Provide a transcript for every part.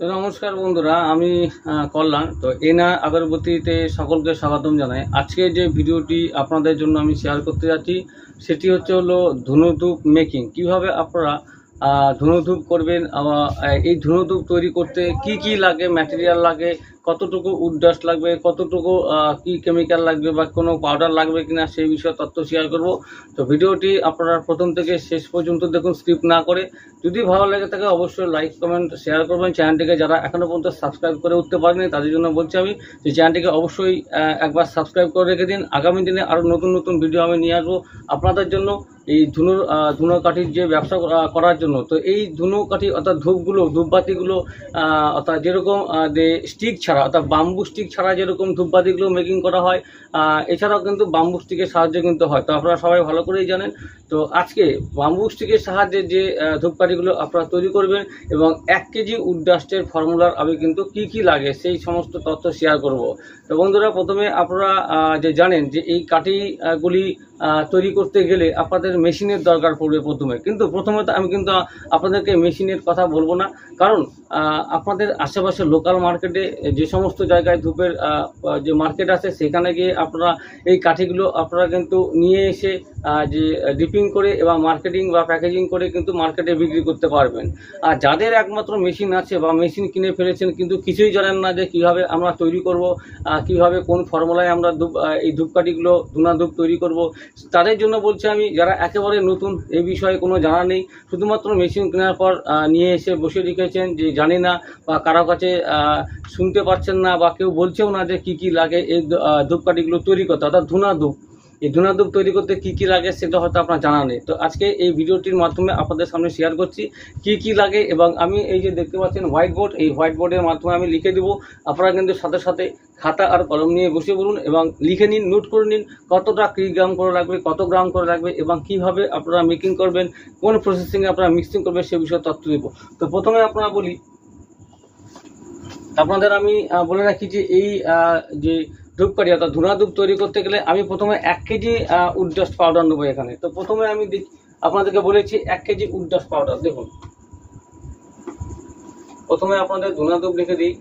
तो नमस्कार बंधुरा आमी कल्याण तो एना अगरबत्ती सकल के स्वागतम जानाई। आज के जो भिडियोटी आपनादेर जोन्नो आमी शेयर करते जाच्छि सेटी होच्छे हलो धनुधूप मेकिंग, किभाबे आपनारा धनुधूप करबेन, एई धनुधूप तैरि करते की लागे, मटेरियल लागे, कतटुकू उड डास्ट लागबे, कतटुकू की केमिकल लागबे बा कोनो पाउडार लागबे किना सेई विषय तथ्य शेयर करब। तो भिडियोटी आपनारा प्रथम थेके शेष पर्यन्त देखुन, स्किप ना करे। यदि भालो लागे थाके अवश्यई लाइक कमेंट शेयर करबेन। चैनलटिके जारा एखोनो पर्यन्त सबस्क्राइब करे उठते पारेननि तादेर जोन्नो बोलछि आमि जे चैनलटिके अवश्यई एकबार सबस्क्राइब करे रेखे दिन। आगामी दिने आरो नतुन नतुन भिडियो आमि निये आसबो आपनादेर जोन्नो। এই ধুনোকাঠির যে ব্যবসা করার জন্য তো এই ধুনোকাঠি অর্থাৎ ধূপগুলো, ধূপবাতিগুলো অর্থাৎ যেরকম স্টিক ছাড়া অর্থাৎ বাম্বু স্টিক ছাড়া যেরকম ধূপবাতিগুলো মেকিং করা হয়, এছাড়াও কিন্তু বাম্বু স্টিকের সাহায্যে কিন্তু হয়। তো আপনারা সবাই ভালো করেই জানেন। তো আজকে বাম্বু স্টিকের সাহায্যে যে ধূপকাঠিগুলো আপনারা তৈরি করবেন এবং 1 কেজি উড ডাস্টের ফর্মুলার আমি কিন্তু কী লাগে সেই সমস্ত তথ্য শেয়ার করব। তো বন্ধুরা, প্রথমে আপনারা যে জানেন যে এই কাঠিগুলি তৈরি করতে গেলে আপনাদের মেশিনের দরকার পড়বে প্রথমে, কিন্তু প্রথমে তো আমি কিন্তু আপনাদেরকে মেশিনের কথা বলবো না, কারণ আপনাদের আশেপাশে লোকাল মার্কেটে যে সমস্ত জায়গায় ধূপের যে মার্কেট আছে সেখানে গিয়ে আপনারা এই কাঠিগুলো আপনারা কিন্তু নিয়ে এসে যে ডিপিং করে বা মার্কেটিং বা প্যাকেজিং করে কিন্তু মার্কেটে বিক্রি করতে পারবেন। আর যাদের একমাত্র মেশিন আছে বা মেশিন কিনে ফেলেছেন কিন্তু কিছুই জানেন না যে কীভাবে আমরা তৈরি করব, কীভাবে কোন ফর্মুলায় আমরা এই ধূপকাঠিগুলো ধুনা ধূপ তৈরি করব, তাদের জন্য বলছি আমি যারা একেবারে নতুন এই বিষয়ে কোনো জানা নেই, শুধুমাত্র মেশিন কেনার পর নিয়ে এসে বসে রেখেছেন যে জানি না বা কারো কাছে শুনতে পাচ্ছেন না বা কেউ বলছেও না যে কী লাগে এই ধূপকাঠিগুলো তৈরি করতে, অর্থাৎ ধুনা ধূপ। এই ধুনা ধূপ তৈরি করতে কী লাগে সেটা হয়তো আপনার জানা নেই। তো আজকে এই ভিডিওটির মাধ্যমে আপনাদের সামনে শেয়ার করছি কী লাগে, এবং আমি এই যে দেখতে পাচ্ছেন হোয়াইট বোর্ড, এই হোয়াইট বোর্ডের মাধ্যমে আমি লিখে দেবো। আপনারা কিন্তু সাথে সাথে খাতা আর কলম নিয়ে বসে বলুন এবং লিখে নিন, নোট করে নিন কতটা কী গ্রাম করে লাগবে, কত গ্রাম করে লাগবে এবং কীভাবে আপনারা মেকিং করবেন, কোন প্রসেসিংয়ে আপনারা মিক্সিং করবেন সে বিষয়ে তথ্য দেব। তো প্রথমে আপনারা বলি, আপনাদের আমি বলে রাখি যে এই যে ধূপকাঠি অর্থাৎ ধুনা ধূপ তৈরি করতে গেলে আমি প্রথমে 1 কেজি উড ডাস্ট পাউডার নেবো এখানে। তো প্রথমে আমি আপনাদেরকে বলেছি 1 কেজি উড ডাস্ট পাউডার। দেখুন প্রথমে আপনাদের ধুনা ধূপ লিখে দিই।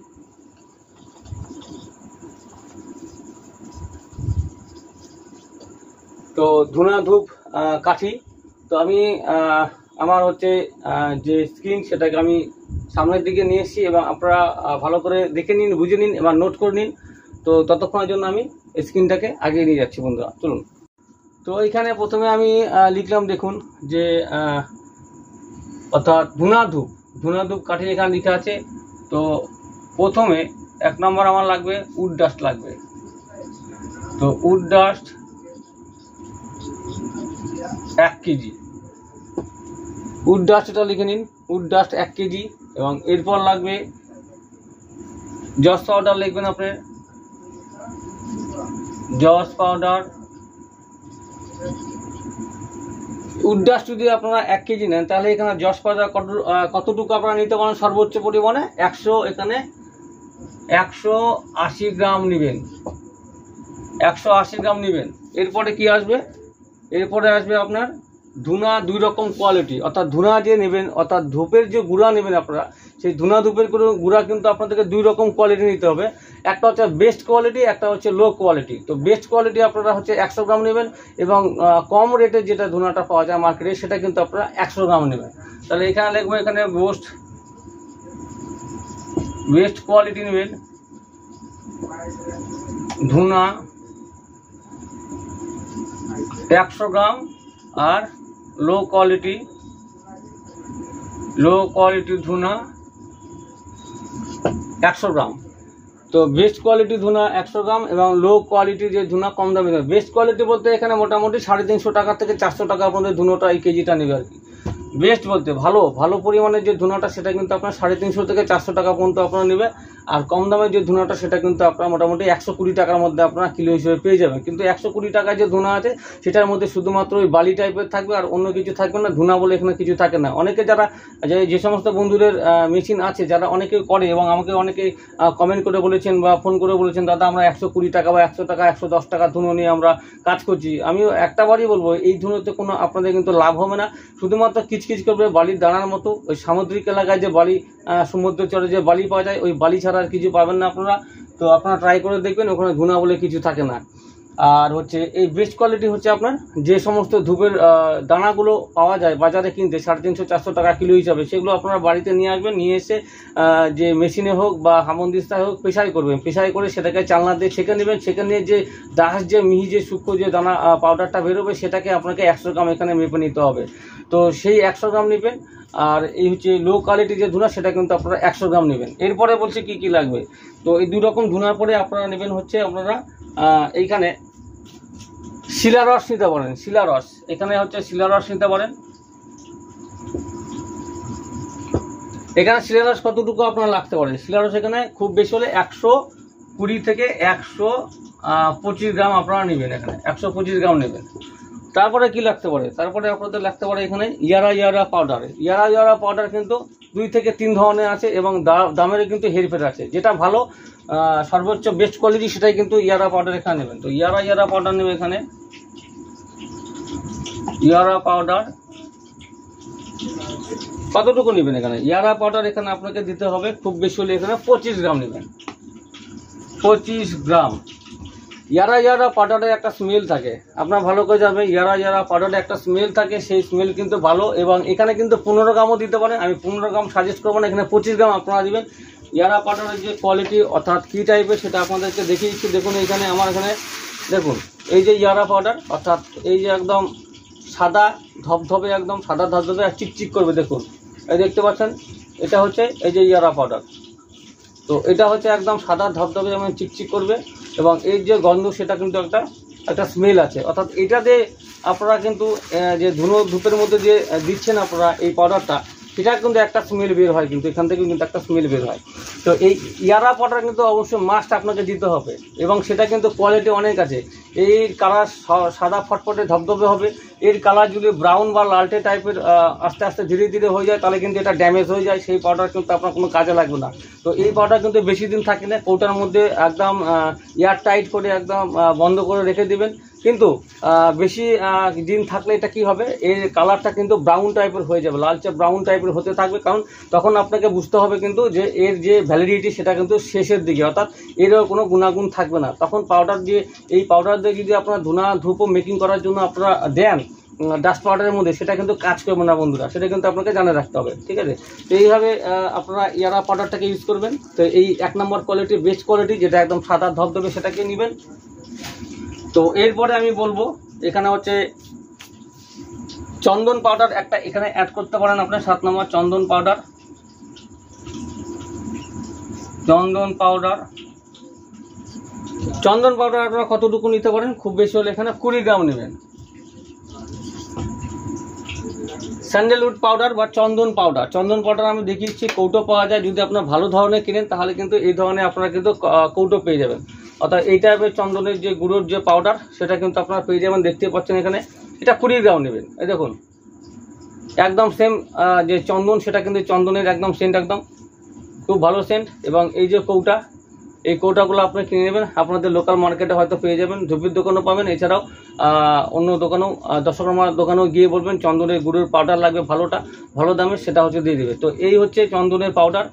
তো ধুনা ধূপ কাঠি, তো আমি আমার হচ্ছে যে স্ক্রিন সেটাকে আমি সামনের দিকে নিয়ে এসেছি এবং আপনারা ভালো করে দেখে নিন, বুঝে নিন এবং নোট করে নিন। তো ততক্ষণের জন্য আমি স্ক্রিনটাকে আগিয়ে নিয়ে যাচ্ছি বন্ধুরা, চলুন। তো এইখানে প্রথমে আমি লিখলাম, দেখুন যে অর্থাৎ ধুনা ধূপ কাঠি এখানে লেখা আছে। তো প্রথমে 1 নম্বর আমার লাগবে উড ডাস্ট লাগবে। তো wood dust 1 kg wood dust, এটা লিখে নিন উড ডাস্ট 1 কেজি। এবং এরপর লাগবে জস পাউডার, লিখবেন আপনি জস পাউডার। উড ডাস্ট যদি আপনারা 1 কেজি নেন তাহলে এখানে জস পাউডার কতটুকু আপনারা নিতে পারেন সর্বোচ্চ পরিমাণে 100, এখানে 180 গ্রাম নেবেন, 180 গ্রাম নেবেন। এরপরে কি আসবে, এরপরে আসবে আপনার ধুনা 2 রকম কোয়ালিটি, অর্থাৎ ধুনা যে নেবেন অর্থাৎ ধূপের যে গুঁড়া নেবেন আপনারা সেই ধুনা ধূপের গুঁড়া কিন্তু আপনাদেরকে 2 রকম কোয়ালিটি নিতে হবে, একটা হচ্ছে বেস্ট কোয়ালিটি, একটা হচ্ছে লো কোয়ালিটি। তো বেস্ট কোয়ালিটি আপনারা হচ্ছে 100 গ্রাম নেবেন এবং কম রেটে যেটা ধুনাটা পাওয়া যায় মার্কেটে সেটা কিন্তু আপনারা 100 গ্রাম নেবেন। তাহলে এখানে লিখবো, এখানে বেস্ট কোয়ালিটি নেবেন ধুনা 100 গ্রাম আর লো কোয়ালিটি ধুনা 100 গ্রাম। তো বেস্ট কোয়ালিটি ধুনা 100 গ্রাম এবং লো কোয়ালিটি যে ধুনা কম দামি, বেস্ট কোয়ালিটি বলতে এখানে মোটামুটি 350 টাকা থেকে 400 টাকা আপনাদের ধুনোটা এই কেজিটা নেবে আর কি। বেস্ট বলতে ভালো ভালো পরিমাণের যে ধুনাটা সেটা কিন্তু আপনার 350 থেকে 400 টাকা পর্যন্ত আপনারা নেবে, আর কম দামের যে ধুনাটা সেটা কিন্তু আপনারা মোটামুটি 120 টাকার মধ্যে আপনারা কিলো হিসেবে পেয়ে যাবেন। কিন্তু 120 টাকায় যে ধুনা আছে সেটার মধ্যে শুধুমাত্র ওই বালি টাইপের থাকবে, আর অন্য কিছু থাকবে না, ধুনা বলে এখানে কিছু থাকে না। অনেকে যারা যে সমস্ত বন্ধুদের মেশিন আছে যারা অনেকে করে এবং আমাকে অনেকে কমেন্ট করে বলেছেন বা ফোন করে বলেছেন দাদা আমরা 120 টাকা বা 100 টাকা 110 টাকা ধুনো নিয়ে আমরা কাজ করছি, আমিও একটা বারই বলবো এই ধুনোতে কোনো আপনাদের কিন্তু লাভ হবে না, শুধুমাত্র কিছু কিচকিচ করবে বালির দানার মতো। ওই সামুদ্রিক এলাকায় যে বালি, সমুদ্র চরে যে বালি পাওয়া যায়, ওই বালি ছাড়া আর কিছু পাবেন না আপনারা। তো আপনারা ট্রাই করে দেখবেন, ওখানে ধুনা বলে কিছু থাকে না। আর হচ্ছে এই বেস্ট কোয়ালিটি হচ্ছে আপনার যে সমস্ত ধূপের দানাগুলো পাওয়া যায় বাজারে কিনতে 350-400 টাকা কিলো হিসাবে, সেগুলো আপনারা বাড়িতে নিয়ে আসবেন। নিয়ে এসে যে মেশিনে হোক বা হামন্দিস্তায় হোক পেশাই করবেন, পেশাই করে সেটাকে চালনা দিয়ে ছেঁকে নেবেন। ছেঁকে নিয়ে যে দাস যে মিহি যে সূক্ষ্ম যে দানা পাউডারটা বেরোবে সেটাকে আপনাকে 100 গ্রাম এখানে মেপে নিতে হবে। তো সেই 100 গ্রাম নেবেন। আর এই হচ্ছে লো কোয়ালিটি যে ধুনা, সেটা কিন্তু আপনারা 100 গ্রাম নেবেন। এরপরে বলছে কি কি লাগবে। তো এই দুই রকম ধুনার পরে আপনারা নেবেন হচ্ছে আপনারা এইখানে শিলারস নিতে পারেন। শিলারস এখানে হচ্ছে শিলারস নিতে পারেন। এখানে শিলারস কতটুকু আপনারা লাগতে পারেন, শিলারস এখানে খুব বেশি হলে 120 থেকে 125 গ্রাম আপনারা নেবেন। এখানে 125 গ্রাম নেবেন। তারপরে কি লাগতে পারে, তারপরে আপনাদের লাগতে পারে এখানে ইয়ারা পাউডার। ইয়ারা পাউডার কিন্তু 2 থেকে 3 ধরনের আছে এবং দামেরও কিন্তু হেরফের আছে। যেটা ভালো সর্বোচ্চ বেস্ট কোয়ালিটি সেটাই কিন্তু ইয়ারা পাউডার এখানে নেবেন। তো ইয়ারা পাউডার নেবেন এখানে। ইয়ারা পাউডার কতটুকু নেবেন এখানে, ইয়ারা পাউডার এখানে আপনাকে দিতে হবে খুব বেশি হলে এখানে 25 গ্রাম নেবেন। 25 গ্রাম ইয়ারা পাউডারে একটা স্মেল থাকে, আপনার ভালো করে যাবে। ইয়ারা পাউডারে একটা স্মেল থাকে, সেই স্মেল কিন্তু ভালো। এবং এখানে কিন্তু 15 গ্রামও দিতে পারেন, আমি 15 গ্রাম সাজেস্ট করবো না, এখানে 25 গ্রাম আপনারা দিবেন। ইয়ারা পাউডারের যে কোয়ালিটি অর্থাৎ কী টাইপের সেটা আপনাদেরকে দেখিয়ে দিচ্ছি। দেখুন এখানে আমার এখানে দেখুন এই যে ইয়ারা পাউডার, অর্থাৎ এই যে একদম সাদা ধবধবে, একদম সাদা ধবধবে আর চিকচিক করবে। দেখুন এই দেখতে পাচ্ছেন, এটা হচ্ছে এই যে ইয়ারা পাউডার। তো এটা হচ্ছে একদম সাদা ধবধবে যেমন চিকচিক করবে, এবং এর যে গন্ধ সেটা কিন্তু একটা একটা স্মেল আছে। অর্থাৎ এটা দিয়ে আপনারা কিন্তু যে ধুনো ধূপের মধ্যে যে দিচ্ছেন আপনারা এই পাউডারটা, সেটা কিন্তু একটা স্মেল বের হয়, কিন্তু এখান থেকে কিন্তু একটা স্মেল বের হয়। তো এই ইয়ারা পাউডার কিন্তু অবশ্যই মাস্ট আপনাকে দিতে হবে, এবং সেটা কিন্তু কোয়ালিটি অনেক আছে। এই কালার সাদা ফটফটে ধবধবে হবে, এর কালার যদি ব্রাউন বা লালটে টাইপের আস্তে আস্তে ধীরে ধীরে হয়ে যায় তাহলে কিন্তু এটা ড্যামেজ হয়ে যায়, সেই পাউডার কিন্তু আপনার কোনো কাজে লাগবে না। তো এই পাউডার কিন্তু বেশি দিন থাকে না, কৌটার মধ্যে একদম এয়ার টাইট করে একদম বন্ধ করে রেখে দেবেন। কিন্তু বেশি দিন থাকলে এটা কি হবে, এর কালারটা কিন্তু ব্রাউন টাইপের হয়ে যাবে, লালচে ব্রাউন টাইপের হতে থাকবে। কারণ তখন আপনাকে বুঝতে হবে কিন্তু যে এর যে ভ্যালিডিটি সেটা কিন্তু শেষের দিকে, অর্থাৎ এরও কোনো গুণাগুণ থাকবে না। তখন পাউডার দিয়ে এই পাউডার দিয়ে যদি আপনারা ধুনা ধূপ মেকিং করার জন্য আপনারা দেন ডাস্ট পাউডারের মধ্যে, সেটা কিন্তু কাজ করবে না বন্ধুরা, সেটা কিন্তু আপনাকে জানে রাখতে হবে, ঠিক আছে। তো এইভাবে আপনারা ইয়ারা পাউডারটাকে ইউজ করবেন। তো এই 1 নম্বর কোয়ালিটি বেস্ট কোয়ালিটি যেটা একদম সাদা ধবধবে সেটাকে নেবেন। তো এরপরে আমি বলবো এখানে হচ্ছে চন্দন পাউডার একটা এখানে অ্যাড করতে পারেন আপনি। 7 নম্বর চন্দন পাউডার। চন্দন পাউডার আপনারা কতটুকু নিতে পারেন, খুব বেশি হলে এখানে 20 গ্রাম নেবেন। স্যান্ডেলউড পাউডার বা চন্দন পাউডার আমি দেখিয়েছি কৌটো পাওয়া যায়, যদি আপনার ভালো ধরনের কিনেন তাহলে কিন্তু এই ধরনের আপনারা কিন্তু কৌটো পেয়ে যাবেন। অর্থাৎ এই টাইপের চন্দনের যে গুঁড়োর যে পাউডার সেটা কিন্তু আপনারা পেয়ে যাবেন, দেখতে পাচ্ছেন এখানে। এটা 20 গ্রাম নেবেন। এই দেখুন একদম সেম যে চন্দন সেটা কিন্তু চন্দনের একদম সেন্ট, একদম খুব ভালো সেন্ট। এবং এই যে কৌটা, এই কৌটাগুলো আপনি কিনে নেবেন, আপনাদের লোকাল মার্কেটে হয়তো পেয়ে যাবেন, ধূপের দোকানেও পাবেন। এছাড়াও অন্য দোকানেও দশকর্মার দোকানেও গিয়ে বলবেন চন্দনের গুঁড়োর পাউডার লাগবে ভালোটা, ভালো দামে, সেটা হচ্ছে দিয়ে দেবে। তো এই হচ্ছে চন্দনের পাউডার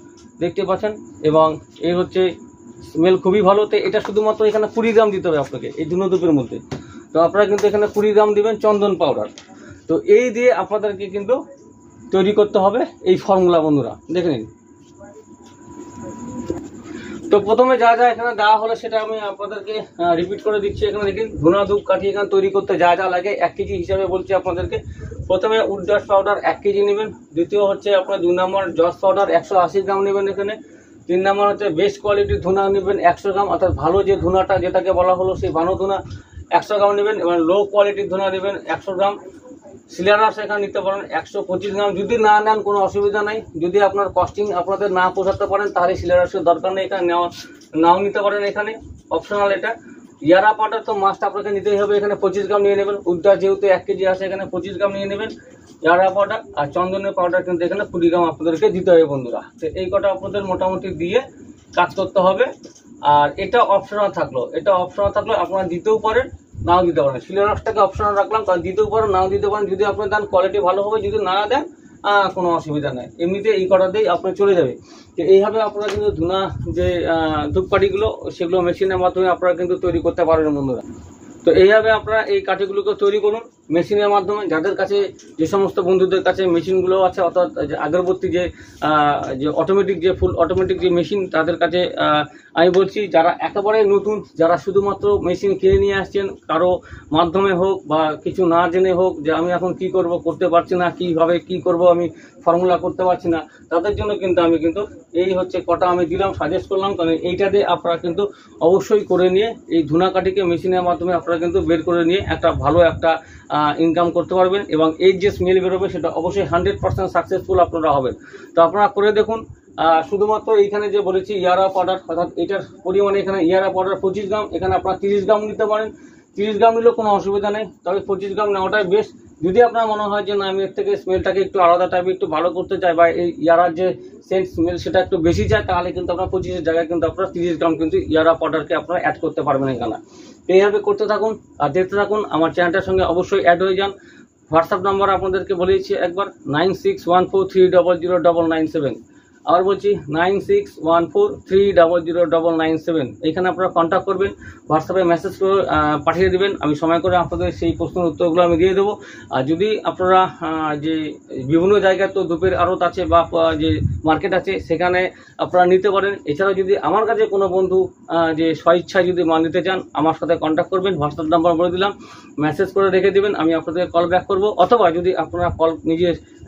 দেখতে পাচ্ছেন, এবং এই হচ্ছে স্মেল খুবই ভালো। তো এটা শুধুমাত্র এখানে 20 গ্রাম দিতে হবে আপনাকে এই ধুনো ধূপের মধ্যে। তো আপনারা কিন্তু এখানে 20 গ্রাম দেবেন চন্দন পাউডার। তো এই দিয়ে আপনাদেরকে কিন্তু তৈরি করতে হবে এই ফর্মুলা বন্ধুরা, দেখে নিন। তো প্রথমে যা যা এখানে দেওয়া হলো সেটা আমি আপনাদেরকে রিপিট করে দিচ্ছি। এখানে দেখুন ধুনা ধূপ কাঠি এখানে তৈরি করতে যা যা লাগে 1 কেজি হিসাবে বলছি আপনাদেরকে। প্রথমে উড জস পাউডার 1 কেজি নেবেন। দ্বিতীয় হচ্ছে আপনার 2 নম্বর জস পাউডার 180 গ্রাম নেবেন এখানে। 3 নম্বর হচ্ছে বেস্ট কোয়ালিটির ধুনা নেবেন 100 গ্রাম, অর্থাৎ ভালো যে ধুনাটা যেটাকে বলা হলো সেই ভালো ধুনা 100 গ্রাম নেবেন, এবং লো কোয়ালিটির ধুনা নেবেন 100 গ্রাম। শিলারস এখানে নিতে পারেন 125 গ্রাম। যদি না নেন কোনো অসুবিধা নাই, যদি আপনার কস্টিং আপনাদের না পোষাতে পারেন তাহলে শিলারসের দরকার নেই, এখানে নাও নিতে পারেন, এখানে অপশনাল এটা। ইয়ারা পাউডার তো মাস্ট আপনাকে নিতেই হবে, এখানে 25 গ্রাম নিয়ে নেবেন। উদ্ধার যেহেতু 1 কেজি আছে এখানে 25 গ্রাম নিয়ে নেবেন ইয়ারা পাউডার। আর চন্দনের পাউডার কিন্তু এখানে 20 গ্রাম আপনাদেরকে দিতে হবে বন্ধুরা। তো এই কটা আপনাদের মোটামুটি দিয়ে কাজ করতে হবে। আর এটা অপশনাল থাকলো, আপনারা দিতেও পারেন নাও দিতে পারেন। শিলারসটাকে অপশনাল রাখলাম, কারণ দিতেও পারেন নাও দিতে পারেন। যদি আপনার দান কোয়ালিটি ভালো হবে, যদি না দেন কোনো অসুবিধা নাই, এমনিতে এই কটাতেই আপনার চলে যাবে। তো এইভাবে আপনারা কিন্তু ধুনা যে ধূপকাঠিগুলো সেগুলো মেশিনের মাধ্যমে আপনারা কিন্তু তৈরি করতে পারবেন বন্ধুরা। তো এইভাবে আপনারা এই কাঠিগুলোকে তৈরি করুন মেশিনের মাধ্যমে। যাদের কাছে, যে সমস্ত বন্ধুদের কাছে মেশিনগুলো আছে অর্থাৎ আগরবর্তী যে অটোমেটিক যে ফুল অটোমেটিক যে মেশিন, তাদের কাছে আমি বলছি যারা একেবারে নতুন, যারা শুধুমাত্র মেশিন কিনে নিয়ে আসছেন কারো মাধ্যমে হোক বা কিছু না জেনে হোক যে আমি এখন কি করব, করতে পারছি না, কীভাবে কি করব আমি ফর্মুলা করতে পারছি না, তাদের জন্য কিন্তু আমি কিন্তু এই হচ্ছে কটা আমি দিলাম, সাজেস্ট করলাম। কারণ এইটা দিয়ে আপনারা কিন্তু অবশ্যই করে নিয়ে এই ধুনা কাঠিকে মেশিনের মাধ্যমে আপনারা কিন্তু বের করে নিয়ে একটা ভালো একটা ইনকাম করতে পারবেন এবং এই যে স্মেল বেরোবে সেটা অবশ্যই 100% সাকসেসফুল আপনারা হবেন। তো আপনারা করে দেখুন। শুধুমাত্র এইখানে যে বলেছি ইয়ারা পাউডার, অর্থাৎ এটার পরিমাণে এখানে ইয়ারা পাউডার 25 গ্রাম, এখানে আপনারা 30 গ্রাম নিতে পারেন। 30 গ্রাম নিলেও কোনো অসুবিধা নেই, তবে 25 গ্রাম নেওয়াটাই বেস্ট। যদি আপনার মনে হয় যে না আমি এর থেকে স্মেলটাকে একটু আলাদা টাইপের একটু ভালো করতে চাই বা এই ইয়ারার যে সেন্ট স্মেল সেটা একটু বেশি চাই, তাহলে কিন্তু আপনার 25-এর জায়গায় কিন্তু আপনার 30 গ্রাম কিন্তু ইয়ারা পাউডারকে আপনারা অ্যাড করতে পারবেন এখানে। এইভাবে করতে থাকুন আর দেখতে থাকুন, আমার চ্যানেলটার সঙ্গে অবশ্যই অ্যাড হয়ে যান। হোয়াটসঅ্যাপ নাম্বার আপনাদেরকে বলেছি একবার 9614300997, আবার বলছি 9614300997। এইখানে আপনারা কন্ট্যাক্ট করবেন, হোয়াটসঅ্যাপে মেসেজ করে পাঠিয়ে দেবেন, আমি সময় করে আপনাদের সেই প্রশ্নের উত্তরগুলো আমি দিয়ে দেবো। আর যদি আপনারা যে বিভিন্ন জায়গায় তো ধূপের আড়ত আছে বা যে মার্কেট আছে সেখানে আপনারা নিতে পারেন। এছাড়াও যদি আমার কাছে কোনো বন্ধু যে স্বইচ্ছায় যদি মাল নিতে চান, আমার সাথে কন্ট্যাক্ট করবেন, হোয়াটসঅ্যাপ নাম্বার বলে দিলাম, মেসেজ করে রেখে দেবেন, আমি আপনাদের কল ব্যাক করবো। অথবা যদি আপনারা কল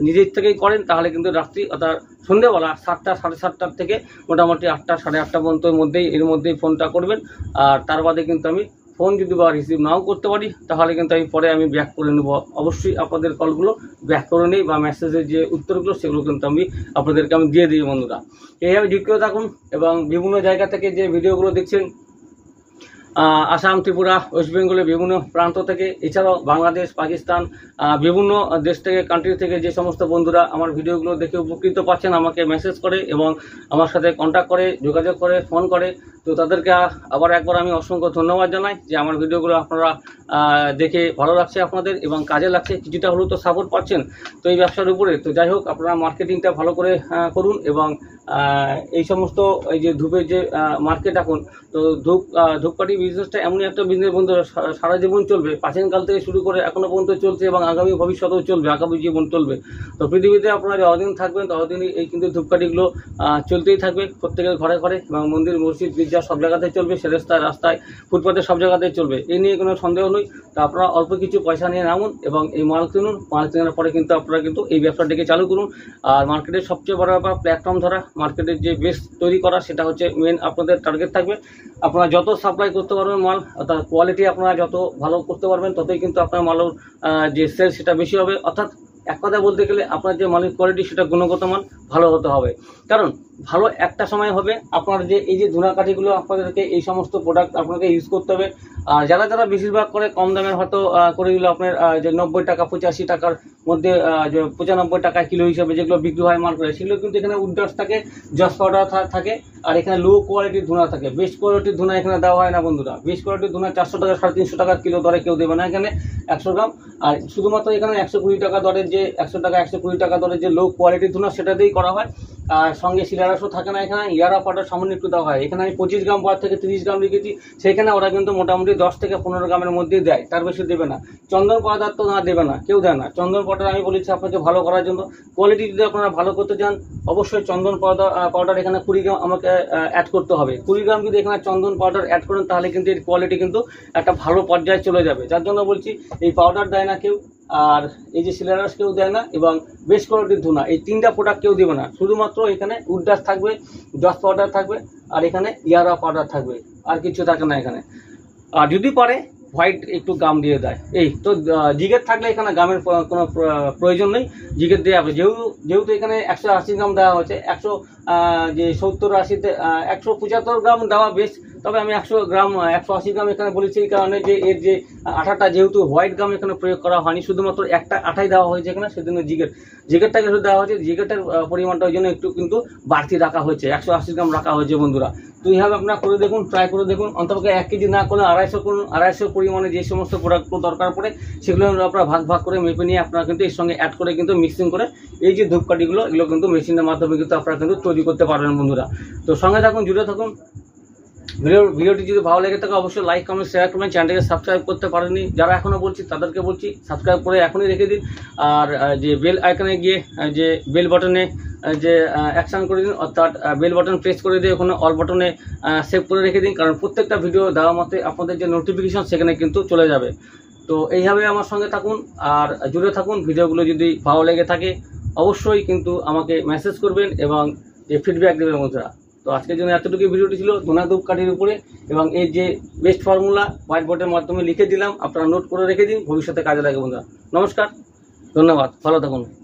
নিজের থেকেই করেন তাহলে কিন্তু রাত্রি অর্থাৎ সন্ধ্যেবেলা 7টা সাড়ে 7টার থেকে মোটামুটি 8টা সাড়ে 8টা পর্যন্ত মধ্যেই এর মধ্যেই ফোনটা করবেন। আর তার বাদে কিন্তু আমি ফোন যদি বা রিসিভ নাও করতে পারি তাহলে কিন্তু আমি পরে আমি ব্যাক করে নেব, অবশ্যই আপনাদের কলগুলো ব্যাক করে নিই বা মেসেজের যে উত্তরগুলো সেগুলো কিন্তু আমি আপনাদেরকে আমি দিয়ে দিই বন্ধুরা। এইভাবে যুক্ত থাকুন এবং বিভিন্ন জায়গা থেকে যে ভিডিওগুলো দেখছেন আসাম, ত্রিপুরা, ওয়েস্ট বেঙ্গলের বিভিন্ন প্রান্ত থেকে, এছাড়াও বাংলাদেশ, পাকিস্তান, বিভিন্ন দেশ থেকে, কান্ট্রি থেকে যে সমস্ত বন্ধুরা আমার ভিডিওগুলো দেখে উপকৃত পাচ্ছেন, আমাকে মেসেজ করে এবং আমার সাথে কন্ট্যাক্ট করে, যোগাযোগ করে, ফোন করে, তো তাদেরকে আবার একবার আমি অসংখ্য ধন্যবাদ জানাই যে আমার ভিডিওগুলো আপনারা দেখে ভালো লাগছে আপনাদের এবং কাজে লাগছে, কিছুটা হলেও তো সাপোর্ট পাচ্ছেন তো এই ব্যবসার উপরে। তো যাই হোক, আপনারা মার্কেটিংটা ভালো করে করুন এবং এই সমস্ত এই যে ধূপের যে মার্কেট এখন, তো ধূপকাঠি বিজনেসটা এমনই একটা বিজনেস বন্ধু সারা জীবন চলবে, প্রাচীনকাল থেকে শুরু করে এখনও পর্যন্ত চলছে এবং আগামী ভবিষ্যতেও চলবে, আগামী জীবন চলবে। তো পৃথিবীতে আপনারা যতদিন থাকবেন ততদিনই এই কিন্তু ধূপকাঠিগুলো চলতেই থাকবে, প্রত্যেকের ঘরে ঘরে এবং মন্দির, মসজিদ, যা সব জায়গাতেই চলবে, সে রাস্তায় রাস্তায়, ফুটপাতে সব জায়গাতেই চলবে, এই নিয়ে কোনো সন্দেহ নেই। তো আপনারা অল্প কিছু পয়সা নিয়ে নামুন এবং এই মাল কিনুন, মাল কেনার পরে কিন্তু আপনারা কিন্তু এই ব্যবসাটিকে চালু করুন। আর মার্কেটের সবচেয়ে বড় ব্যাপার প্ল্যাটফর্ম ধরা, মার্কেটের যে বেস তৈরি করা, সেটা হচ্ছে মেন আপনাদের টার্গেট থাকবে। আপনারা যত সাপ্লাই করতে পারবেন মাল, অর্থাৎ কোয়ালিটি আপনারা যত ভালো করতে পারবেন ততই কিন্তু আপনার মালের যে সেল সেটা বেশি হবে। অর্থাৎ এক কথা বলতে গেলে আপনার যে মালের কোয়ালিটি সেটা গুণগত মান ভালো হতে হবে, কারণ ভালো একটা সময় হবে আপনার যে এই যে ধুনা কাঠিগুলো আপনাদেরকে এই সমস্ত প্রোডাক্ট আপনাকে ইউজ করতে হবে। আর যারা যারা বেশিরভাগ করে কম দামের হয়তো করে দিল আপনার যে 90 টাকা 85 টাকার মধ্যে, 95 টাকা কিলো হিসাবে যেগুলো বিক্রি হয় মাল করে, সেগুলো কিন্তু এখানে উড্ডাস থাকে, জস পাউডার থাকে, আর এখানে লো কোয়ালিটির ধুনা থাকে, বেস্ট কোয়ালিটির ধুনা এখানে দেওয়া হয় না বন্ধুরা। বেস্ট কোয়ালিটির ধুনা 400 টাকা 350 টাকা কিলো দরে কেউ দেবে না এখানে 100 গ্রাম। আর শুধুমাত্র এখানে 120 টাকা দরের যে 120 টাকা দরের যে লো কোয়ালিটির ধুনা সেটাতেই করা হয়। আর সঙ্গে শিলারাসও থাকে না এখানে, ইয়ারা পাউডার সামান্য একটু দেওয়া হয়। এখানে আমি 25 গ্রাম বার থেকে 30 গ্রাম লিখেছি, সেখানে ওরা কিন্তু মোটামুটি 10 থেকে 15 গ্রামের মধ্যে দেয়, তার বেশি দেবে না। চন্দন পাউডার তো না দেবে না, কেউ দেয় না চন্দন পাউডার। আমি বলেছি আপনাকে ভালো করার জন্য, কোয়ালিটি যদি আপনারা ভালো করতে চান অবশ্যই চন্দন পাউডার এখানে 20 গ্রাম আমাকে অ্যাড করতে হবে। 20 গ্রাম যদি এখানে চন্দন পাউডার অ্যাড করেন তাহলে কিন্তু এর কোয়ালিটি কিন্তু একটা ভালো পর্যায়ে চলে যাবে। যার জন্য বলছি এই পাউডার দেয় না কেউ, আর এই যে সিলারাস কেউ দেয় না, এবং বেশ কোয়ালিটির ধুনা, এই 3টা প্রোডাক্ট কেউ দেবে না। শুধুমাত্র এখানে উড্ডাস থাকবে, জস পাউডার থাকবে, আর এখানে ইয়ারা পাউডার থাকবে, আর কিছু থাকে না এখানে। আর যদি পারে হোয়াইট একটু গাম দিয়ে দেয়, এই তো জিগের থাকলে এখানে গামের কোনো প্রয়োজন নেই, জিগের দেওয়া হবে। যেহেতু এখানে 180 গ্রাম দেওয়া হচ্ছে, 170-80 175 গ্রাম দেওয়া বেশ, তবে আমি 100 গ্রাম 180 গ্রাম এখানে বলেছি এই কারণে যে এর যে আটাটা যেহেতু হোয়াইট গাম এখানে প্রয়োগ করা হয়নি, শুধুমাত্র একটা আটাই দেওয়া হয়েছে এখানে, সেজন্য জিগারটাকে শুধু দেওয়া হয়েছে, জিগারটার পরিমাণটা ওই জন্য একটু কিন্তু বাড়তি রাখা হয়েছে, 180 গ্রাম রাখা হয়েছে। বন্ধুরা তো এইভাবে আপনারা করে দেখুন, ট্রাই করে দেখুন, অন্তত 1 কেজি না করলে 250 করুন, 250 পরিমাণে যে সমস্ত প্রোডাক্টগুলো দরকার পড়ে সেগুলো আপনারা ভাগ ভাগ করে মেপে নিয়ে আপনারা কিন্তু এর সঙ্গে অ্যাড করে কিন্তু মিক্সিং করে এই যে ধূপকাঠিগুলো এগুলো কিন্তু মেশিনের মাধ্যমে কিন্তু আপনারা কিন্তু তৈরি করতে পারবেন। বন্ধুরা তো সঙ্গে থাকুন, জুড়ে থাকুন। ভিডিওটি যদি ভালো লাগে থাকে অবশ্যই লাইক কমেন্ট শেয়ার করবেন, চ্যানেলটাকে সাবস্ক্রাইব করতে পারেননি যারা এখনও বলছি তাদেরকে বলছি সাবস্ক্রাইব করে এখনই রেখে দিন, আর যে বেল আইকনে গিয়ে যে বেল বাটনে যে অ্যাকশান করে দিন, অর্থাৎ বেল বাটন প্রেস করে দিয়ে ওখানে অল বাটনে সেভ করে রেখে দিন, কারণ প্রত্যেকটা ভিডিও দেওয়া মতে আপনাদের যে নোটিফিকেশন সেখানে কিন্তু চলে যাবে। তো এইভাবে আমার সঙ্গে থাকুন আর জুড়ে থাকুন। ভিডিওগুলো যদি ভালো লেগে থাকে অবশ্যই কিন্তু আমাকে মেসেজ করবেন এবং যে ফিডব্যাক দেবেন বন্ধুরা। তো আজকের জন্য এতটুকু ভিডিওটি ছিল ধুনা ধূপ কাঠির উপরে, এবং এই যে বেস্ট ফর্মুলা হোয়াইট বোর্ডের মাধ্যমে লিখে দিলাম, আপনারা নোট করে রেখে দিন, ভবিষ্যতে কাজে লাগবে বন্ধুরা। নমস্কার, ধন্যবাদ, ভালো থাকুন।